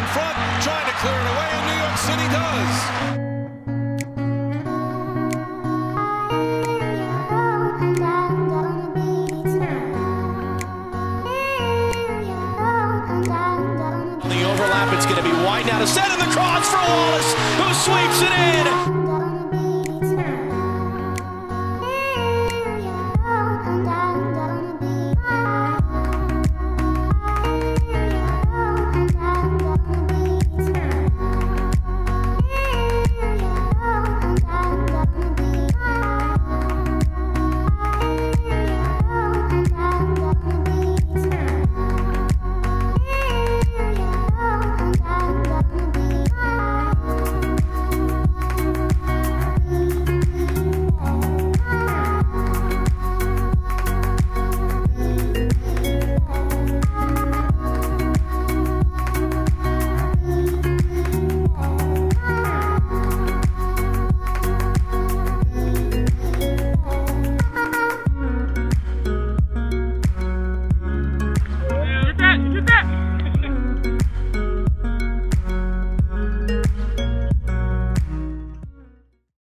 in front, trying to clear it away, and New York City does. It's going to be wide now to set in the cross for Wallace, who sweeps it in.